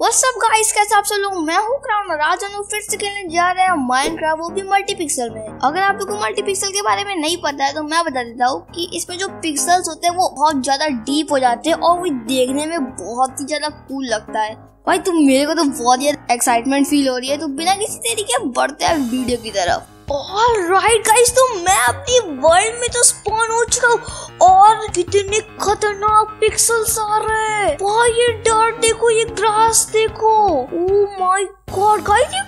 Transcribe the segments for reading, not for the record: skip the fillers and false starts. What's up guys, कैसे आप सब लोग। मैं हूं क्राउन और आज हम फिर से खेलने जा रहे हैं माइनक्राफ्ट, वो भी मल्टी पिक्सल में। अगर आप लोगों को मल्टी पिक्सल के बारे में नहीं पता है तो मैं बता देता हूं कि इसमें जो पिक्सल्स होते हैं वो बहुत ज्यादा डीप हो जाते हैं और वो देखने में बहुत ही ज्यादा कूल लगता है। भाई तुम मेरे को तो बहुत ज्यादा एक्साइटमेंट फील हो रही है, तो बिना किसी तरीके बढ़ते हैं वीडियो की तरफ। ऑलराइट गाइस, तो मैं अपनी वर्ल्ड में तो स्पॉन हो चुका हूँ और कितने खतरनाक पिक्सल्स आ रहे हैं। भाई ये डर्ट देखो, ये ग्रास देखो, ओह माय गॉड गाइस, ये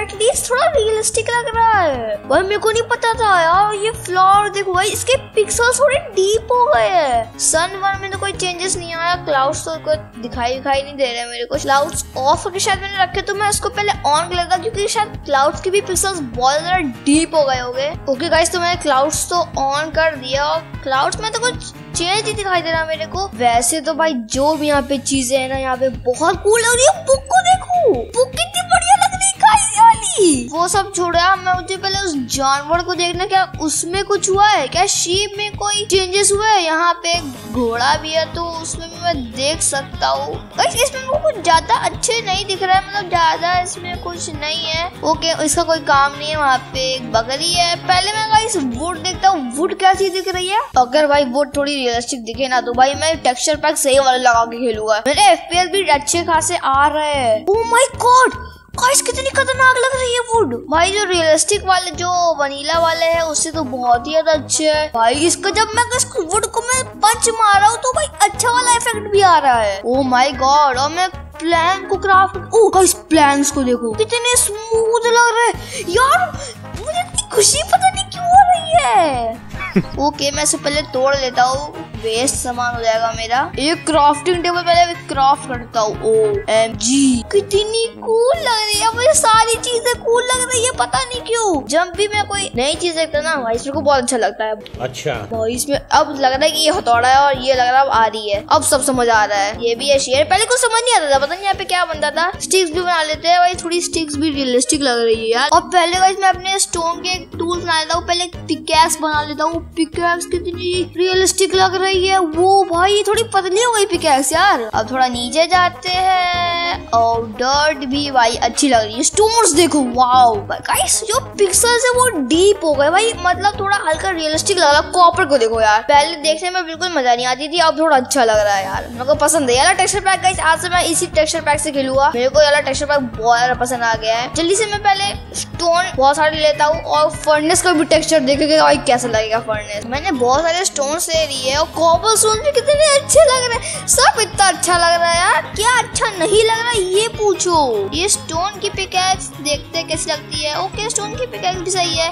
एटलीस्ट थोड़ा रियलिस्टिक लग रहा है। भाई मेरे को नहीं पता था यार। ये फ्लावर देखो भाई, इसके पिक्सल्स थोड़े डीप हो गए हैं। सन वन में तो कोई चेंजेस नहीं आया, क्लाउड्स तो कोई दिखाई नहीं दे रहे मेरे को। क्लाउड्स ऑफ के शायद मैंने रखे, तो मैं उसको पहले ऑन कर लेता क्योंकि शायद क्लाउड्स के भी पिक्सल्स बहुत ज्यादा डीप हो गए होंगे। ओके गाइस, तो मैंने क्लाउड्स तो ऑन कर दिया और क्लाउड्स में तो कुछ चेंज ही दिखाई दे रहा है मेरे को। वैसे तो भाई जो भी यहाँ पे चीजें है ना, यहाँ पे बहुत कूल लग रही है। बुक को देखो, बुक कितनी बढ़िया लग रही है गाइस वाली। वो सब छोड़ा, मैं मुझे पहले उस जानवर को देखना, क्या उसमें कुछ हुआ है, क्या शीप में कोई चेंजेस हुआ है। यहाँ पे घोड़ा भी है तो उसमें भी मैं देख सकता हूँ। इसमें कुछ ज्यादा अच्छे नहीं दिख रहा है, मतलब ज्यादा इसमें कुछ नहीं है। ओके, इसका कोई काम नहीं है। वहाँ पे एक बकरी है। पहले मैं गाइस वुड देखता हूँ, वुड कैसी दिख रही है। अगर भाई वुड थोड़ी रियलिस्टिक दिखे ना तो भाई मैं टेक्सचर पैक सही वाले लगा के खेलूंगा। मेरे FPS भी अच्छे खासे आ रहे हैं। ओह माय गॉड गाइस, कितनी खतरनाक लग रही है वुड। भाई जो रियलिस्टिक वाले, जो वनीला वाले हैं, उससे तो बहुत ही ज्यादा अच्छे है। भाई इसका जब मैं इस वुड को मैं पंच मार रहा हूँ तो भाई अच्छा वाला इफेक्ट भी आ रहा है। ओह माय गॉड, और मैं प्लैंक को क्राफ्ट, ओह गाइस प्लैंक्स को देखो कितने स्मूथ लग रहे हैं। यार मुझे इतनी खुशी पता नहीं क्यों हो रही है। ओके, मैं इसे पहले तोड़ लेता हूँ, वेस्ट सामान हो जाएगा मेरा। एक क्राफ्टिंग टेबल पहले क्राफ्ट करता हूँ। OMG कितनी कूल लग रही है, मुझे सारी चीजें कूल लग रही है, पता नहीं क्यों। जब भी मैं कोई नई चीज देखता ना भाई, इसमें को बहुत अच्छा लगता है। अच्छा भाई इसमें अब लग रहा है कि ये हथौड़ा है और ये लग रहा है आ रही है, अब सब समझ आ रहा है। ये भी है शेर, पहले कुछ समझ नहीं आता था, पता नहीं यहाँ पे क्या बनता था। स्टिक्स भी बना लेते हैं भाई, थोड़ी स्टिक्स भी रियलिस्टिक लग रही है यार। और पहले भाई मैं अपने स्टोन के टूल्स बना लेता हूँ, पहले पिकैक्स बना लेता हूँ। पिकैक्स कितनी रियलिस्टिक लग रही है। वो भाई थोड़ी पतली हो गई पिकैक्स यार। अब थोड़ा नीचे जाते हैं और डर्ट भी भाई अच्छी लग रही है। स्टोन्स देखो, वाओ गाइस जो पिक्सल्स है वो डीप हो गए भाई, मतलब थोड़ा हल्का रियलिस्टिक लग रहा है। कॉपर को देखो यार, पहले देखने में बिल्कुल मजा नहीं आती थी, अब थोड़ा अच्छा लग रहा है यार, मेरे को पसंद है यार टेक्सचर पैक। गाइस आज से मैं इसी टेक्सचर पैक से खेलूंगा, मेरे को यार टेक्सचर पैक बहुत ज्यादा पसंद आ गया है। जल्दी से मैं पहले स्टोन बहुत सारे लेता हूँ और फर्नेस का भी टेक्सचर देखेगा भाई कैसा लगेगा। फर्नेस मैंने बहुत सारे स्टोन ले लिए है और कोबलस्टोन भी कितने अच्छे लग रहे हैं। सब इतना अच्छा लग रहा है यार, क्या अच्छा नहीं लग रहा है ये पूछो। ये स्टोन की पिकैक्स देखते कैसी लगती है। ओके स्टोन की पिकैक्स भी सही है,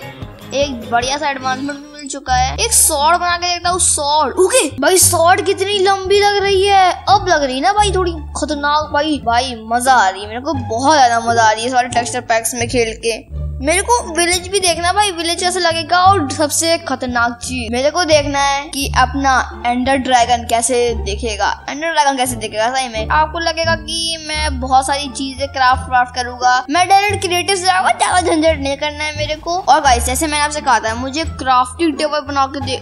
एक बढ़िया सा एडवांसमेंट चुका है। एक सॉर्ड बना के देखता हूँ, सॉर्ड। ओके भाई सॉर्ड कितनी लंबी लग रही है, अब लग रही है ना भाई थोड़ी खतरनाक। भाई भाई मजा आ रही है, मेरे को बहुत ज्यादा मजा आ रही है सारे टेक्सचर पैक्स में खेल के। मेरे को विलेज भी देखना भाई, विलेज कैसा लगेगा। और सबसे खतरनाक चीज मेरे को देखना है कि अपना एंडर ड्रैगन कैसे दिखेगा। एंडर ड्रैगन कैसे दिखेगा सही में, आपको लगेगा कि मैं बहुत सारी चीजें क्राफ्ट करूंगा। मैं डायरेक्ट क्रिएटिव से जाऊंगा, ज्यादा झंझट नहीं करना है मेरे को। और गाइस जैसे मैंने आपसे कहा था, मुझे क्राफ्टिंग टेबल बना के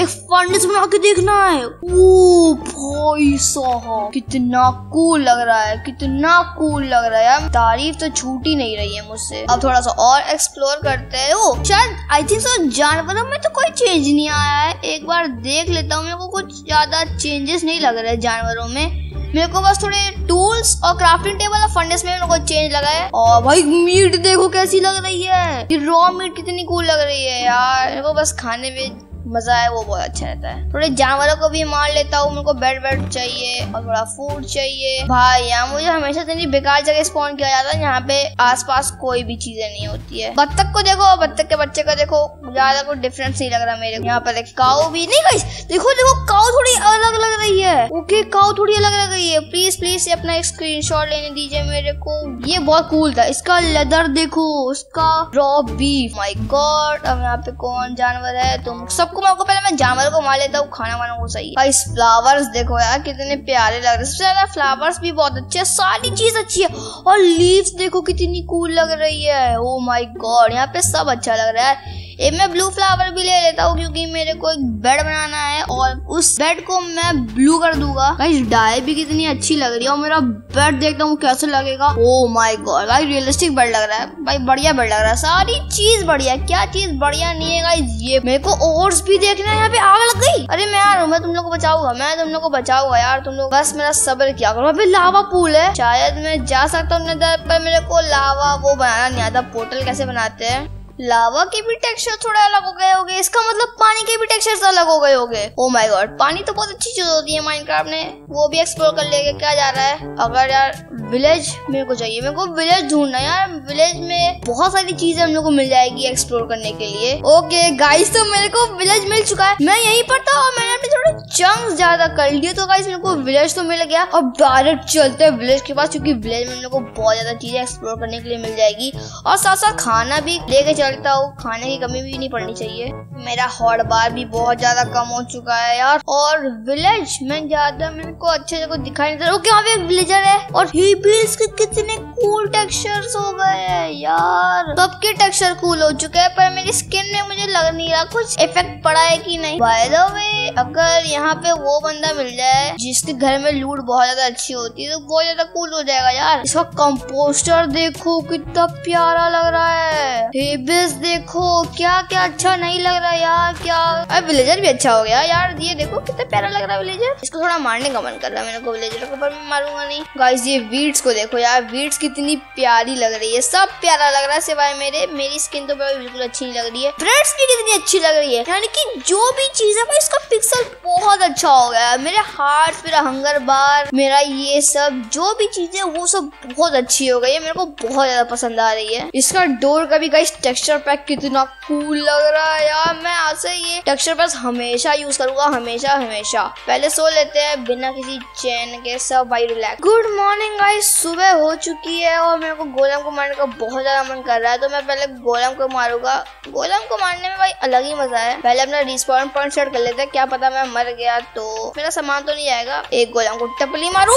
एक फर्नेस बना के देखना है। ओ भाई साहब कितना कूल लग रहा है, कितना कूल लग रहा है यार, तारीफ तो छूट ही नहीं रही है मुझसे। अब थोड़ा सा और एक्सप्लोर करते हैं। ओ शायद आई थिंक सो जानवरों में तो कोई चेंज नहीं आया है, एक बार देख लेता हूँ। मेरे को कुछ ज्यादा चेंजेस नहीं लग रहा है जानवरों में, मेरे को बस थोड़े टूल्स और क्राफ्टिंग टेबल और फर्नेस में मेरे को चेंज लगा है। और भाई मीट देखो कैसी लग रही है, ये रॉ मीट कितनी कूल लग रही है यार, मेरे को बस खाने में मजा है वो बहुत अच्छा रहता है। थोड़े जानवरों को भी मार लेता हूँ, मेरे को बेड चाहिए और थोड़ा फूड चाहिए। भाई यहाँ मुझे हमेशा इतनी बेकार जगह स्पॉन किया जाता है, यहाँ पे आसपास कोई भी चीजें नहीं होती है। बत्तख को देखो, बत्तख के बच्चे को देखो, ज्यादा कोई डिफरेंस नहीं लग रहा मेरे को। यहाँ पर काऊ भी नहीं गाइस, देखो देखो काऊ थोड़ी अलग लग रही है। ओके काऊ थोड़ी अलग लग रही है, प्लीज प्लीज अपना स्क्रीनशॉट लेने दीजिए मेरे को, ये बहुत कूल था। इसका लेदर देखो, उसका रॉ बीफ, माय गॉड। अब यहाँ पे कौन जानवर है तुम सब, आपको पहले मैं जानवर को मार लेता हूँ, खाना वाना को सही। भाई फ्लावर्स देखो यार कितने प्यारे लग रहे हैं, सबसे ज्यादा फ्लावर्स भी बहुत अच्छे हैं, सारी चीज अच्छी है। और लीव्स देखो कितनी कूल लग रही है। ओ माय गॉड यहाँ पे सब अच्छा लग रहा है। एक मैं ब्लू फ्लावर भी ले लेता हूँ क्योंकि मेरे को एक बेड बनाना है और उस बेड को मैं ब्लू कर दूंगा। गाइस डाई भी कितनी अच्छी लग रही है और मेरा बेड देखता हूँ कैसे लगेगा। ओह माय गॉड भाई रियलिस्टिक बेड लग रहा है भाई, बढ़िया बेड लग रहा है, सारी चीज बढ़िया। क्या चीज बढ़िया नहीं है गाइस ये? मेरे को ओट्स भी देखना है। यहाँ पे आग लग गई। अरे मैं यार मैं तुम लोग को बचाऊंगा, मैं तुम लोग को बचाऊंगा यार, तुम लोग बस मेरा सब्र किया करो। अभी लावा पूल है, शायद मैं जा सकता हूँ अंदर, पर मेरे को लावा वो बनाना नहीं आता। पोर्टल कैसे बनाते हैं? लावा के भी टेक्सचर थोड़ा अलग हो गए होंगे, इसका मतलब पानी के भी टेक्सचर्स अलग हो गए होंगे। ओ माय गॉड, पानी तो बहुत अच्छी चीज होती है माइनक्राफ्ट ने, वो भी एक्सप्लोर कर लेगा। क्या जा रहा है? अगर यार विलेज मेरे को चाहिए, मेरे को विलेज ढूंढना यार, विलेज में बहुत सारी चीजें हम लोग को मिल जाएगी एक्सप्लोर करने के लिए। ओके गाइस तो मेरे को विलेज मिल चुका है, मैं यहीं पर था और मैंने अपने थोड़े चंक्स ज्यादा कर लिए, तो गाइस मेरे को विलेज तो मिल गया। अब डायरेक्ट चलते हैं विलेज के पास क्योंकि विलेज में हम लोग को बहुत ज्यादा चीजें एक्सप्लोर करने के लिए मिल जाएगी और साथ साथ खाना भी लेके चलता हूँ, खाने की कमी भी नहीं पड़नी चाहिए। मेरा हॉट बार भी बहुत ज्यादा कम हो चुका है यार, और विलेज में ज्यादा मेरे को अच्छे से कुछ दिखाई नहीं दे रहा। ओके वहाँ पे एक विलेजर है और हीबील्स के कितने कूल टेक्सचर्स हो गए हैं यार, सबके टेक्सचर कूल हो चुके हैं, पर मेरी स्किन में मुझे लग नहीं रहा कुछ इफेक्ट पड़ा है कि नहीं। बाय द वे अगर यहाँ पे वो बंदा मिल जाए जिसके घर में लूट बहुत ज्यादा अच्छी होती है तो बहुत ज्यादा कूल हो जाएगा यार। इसका कंपोस्टर देखो कितना प्यारा लग रहा है, हेबिस देखो क्या क्या अच्छा नहीं लग रहा यार। क्या अब विलेजर भी अच्छा हो गया यार, ये देखो कितना प्यारा लग रहा है विलेजर। इसको थोड़ा मारने का मन कर रहा है मेरे को विलेजर को, पर मैं मारूंगा नहीं। गाइस ये वीड्स को देखो यार, वीड्स कितनी प्यारी लग रही है, सब प्यारा लग रहा है सिवाय मेरी स्किन तो बिल्कुल अच्छी नहीं लग रही है। ब्रेड्स भी कितनी अच्छी लग रही है, यानी कि जो भी चीज है इसका पिक्सल बहुत अच्छा हो गया है। मेरे हार्ट, मेरा हंगर बार, मेरा ये सब जो भी चीजें वो सब बहुत अच्छी हो गई है, मेरे को बहुत ज्यादा पसंद आ रही है। इसका डोर का भी गाइस टेक्सचर पैक कितना कूल लग रहा है यार, मैं आज से ये टेक्सचर पैक हमेशा यूज करूंगा, हमेशा हमेशा। पहले सो लेते हैं बिना किसी चैन के, सब भाई रिलैक्स। गुड मॉर्निंग गाइस, सुबह हो चुकी है और मेरे को गोलम को मारने का बहुत ज्यादा मन कर रहा है, तो मैं पहले गोलम को मारूंगा। गोलम को मारने में भाई अलग ही मजा है। पहले अपना रिस्पॉन पॉइंट सेट कर लेते हैं, क्या पता मैं मर गया तो मेरा सामान तो नहीं आएगा। एक गोलम को टपली मारू,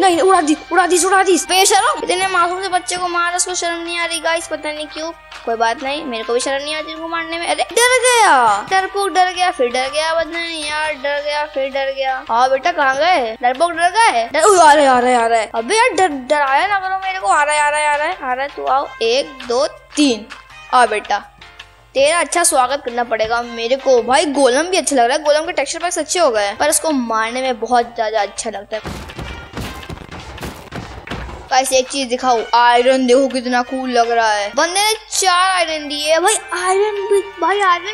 नहीं उड़ा दी। बेशरम, इतने मासूम से बच्चे को मारा, उसको शर्म नहीं आ रही गाइस, पता नहीं क्यों। कोई बात नहीं, मेरे को भी शर्म नहीं आती उनको मारने में। अरे डर गया, बदना नहीं यार, डर गया। हाँ बेटा कहाँ गए? डरपोक डर गए। आ रहा है। अबे यार डराया ना करो मेरे को। आ रहा है। तू आओ, 1 2 3। आ बेटा तेरा अच्छा स्वागत करना पड़ेगा मेरे को। भाई गोलम भी अच्छा लग रहा है, गोलम के टेक्सचर पैक्स अच्छे हो गए हैं, पर उसको मारने में बहुत ज्यादा अच्छा लगता है। गाइस एक चीज दिखाऊं, आयरन देखो कितना कूल लग रहा है, बंदे ने 4 आयरन दिए है भाई। आयरन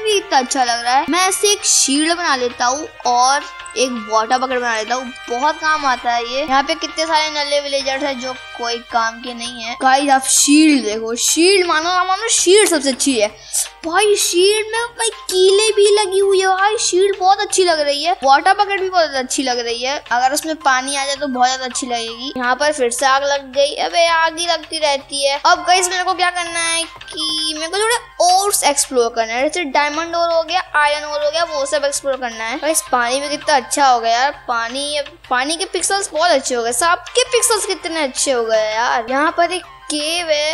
भी इतना अच्छा लग रहा है। मैं ऐसे एक शील्ड बना लेता हूँ और एक वाटर बकेट बना लेता हूँ, बहुत काम आता है ये। यहाँ पे कितने सारे नल्ले विलेजर्स हैं जो कोई काम के नहीं है। गाइस आप शील्ड देखो, शील्ड मानो शील्ड सबसे अच्छी है भाई। शील्ड में भाई कीले भी लगी हुई है भाई, शील्ड बहुत अच्छी लग रही है। वाटर बकेट भी बहुत अच्छी लग रही है, अगर उसमें पानी आ जाए तो बहुत ज्यादा अच्छी लगेगी। यहाँ पर फिर से आग लग गई, अबे आग ही लगती रहती है। अब गाइस मेरे को क्या करना है कि मेरे को थोड़े ओर्स एक्सप्लोर करना है, जैसे डायमंड ओर हो गया, आयरन ओर हो गया, वो सब एक्सप्लोर करना है। गाइस पानी में कितना अच्छा हो गया यार, पानी के पिक्सल्स बहुत अच्छे हो गए, सांप के पिक्सल्स कितने अच्छे हो गए यार। यहाँ पर एक केव है,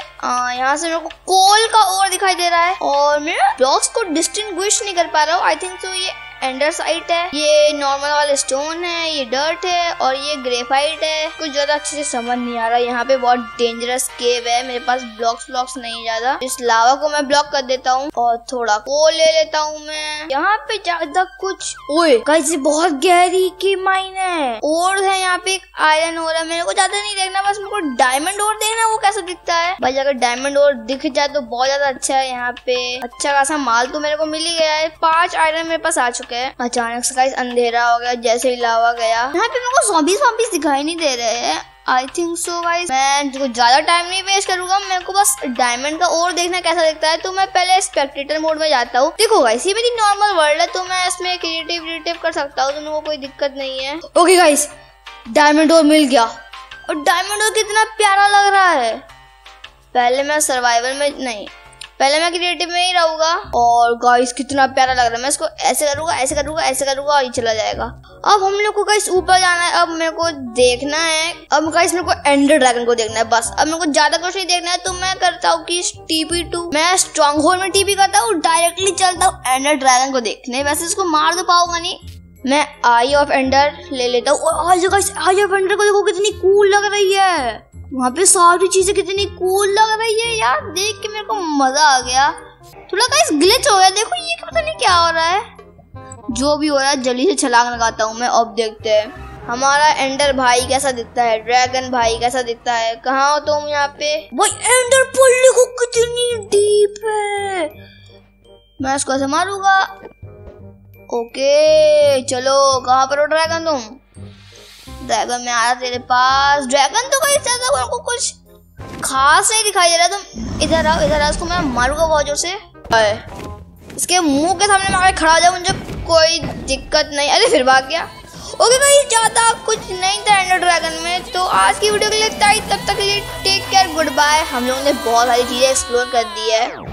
यहाँ से मेरे को कोल का ओर दिखाई दे रहा है और मैं ब्लॉक्स को डिस्टिंग्विश नहीं कर पा रहा हूँ। आई थिंक तो ये एंडरसाइट है, ये नॉर्मल वाला स्टोन है, ये डर्ट है और ये ग्रेफाइट है। कुछ ज्यादा अच्छे से समझ नहीं आ रहा। यहाँ पे बहुत डेंजरस केव है, मेरे पास ब्लॉक्स नहीं ज्यादा। इस लावा को मैं ब्लॉक कर देता हूँ और थोड़ा कोल ले लेता हूँ मैं। यहाँ पे ज्यादा कुछ, ओए गाइस ये बहुत गहरी की माइन है, और है यहाँ पे एक आयरन हो रहा है। मेरे को ज्यादा नहीं देखना, बस मेरे को डायमंड और देखना वो कैसा दिखता है भाई। अगर डायमंड और दिख जाए तो बहुत ज्यादा अच्छा है। यहाँ पे अच्छा खासा माल तो मेरे को मिल ही गया है, 5 आयरन मेरे पास आ चुके। अचानक से गाइस अंधेरा हो गया जैसे ही लावा गया। यहाँ पे मेरे को ज़ॉम्बीज़ दिखाई नहीं दे रहे हैं। आई थिंक सो गाइस मैं ज्यादा टाइम नहीं वेस्ट करूंगा, मेरे को बस डायमंड का और देखना कैसा दिखता है। तो मैं पहले स्पेक्टेटर मोड में जाता हूँ। देखो गाइस ये मेरी नॉर्मल वर्ल्ड है, तो मैं इसमें क्रिएटिव कर सकता हूँ, तो मेरे को कोई दिक्कत नहीं है। ओके गाइस डायमंड और मिल गया, और डायमंड और कितना प्यारा लग रहा है। पहले मैं सर्वाइवल में नहीं पहले मैं क्रिएटिव में ही रहूंगा। और गाइस कितना प्यारा लग रहा है, मैं इसको ऐसे करूंगा ऐसे करूंगा ऐसे करूंगा और ये चला जाएगा। अब हम लोग को गाइस ऊपर जाना है, अब मेरे को देखना है, अब गाइस मेरे को एंडर ड्रैगन को देखना है बस। अब मेरे को ज्यादा कुछ नहीं देखना है, तो मैं करता हूँ की TP2, मैं स्ट्रॉन्ग होल्ड में TP करता हूँ, डायरेक्टली चलता हूँ एंडर ड्रैगन को देखने। वैसे इसको मार तो पाऊंगा नहीं, मैं आई ऑफ एंडर ले लेता हूँ। और आज गाइस आई ऑफ एंडर को देखो कितनी कूल लग रही है, वहाँ पे सारी चीजें कितनी कूल लग रही है यार, देख के मेरे को मजा आ गया। थोड़ा गाइस ग्लिच हो गया, देखो ये पता नहीं क्या हो रहा है। जो भी हो रहा है जल्दी से छलांग लगाता हूँ मैं। अब देखते हैं हमारा एंडर भाई कैसा दिखता है, ड्रैगन भाई कैसा दिखता है। कहाँ हो तुम? यहाँ पे भाई एंडर पुल देखो कितनी डीप है, मैं उसको ऐसे मारूंगा। ओके चलो, कहाँ पर हो ड्रैगन तुम? ड्रैगन मैं आ रहा तेरे पास। ड्रैगन तो कहीं ज्यादा उनको कुछ खास नहीं दिखाई दे रहा, तुम इधर आओ इधर आओ। इसको मैं मारूंगा बहुत जोर से, इसके मुंह के सामने मैं खड़ा हो जाऊँ, मुझे कोई दिक्कत नहीं। अरे फिर भाग गया। ओके भाई ज्यादा कुछ नहीं था एंडर ड्रैगन में, तो आज की वीडियो के लिए इतना ही। तब तक के लिए टेक केयर, गुड बाय। हम लोगों ने बहुत सारी चीजें एक्सप्लोर कर दी है।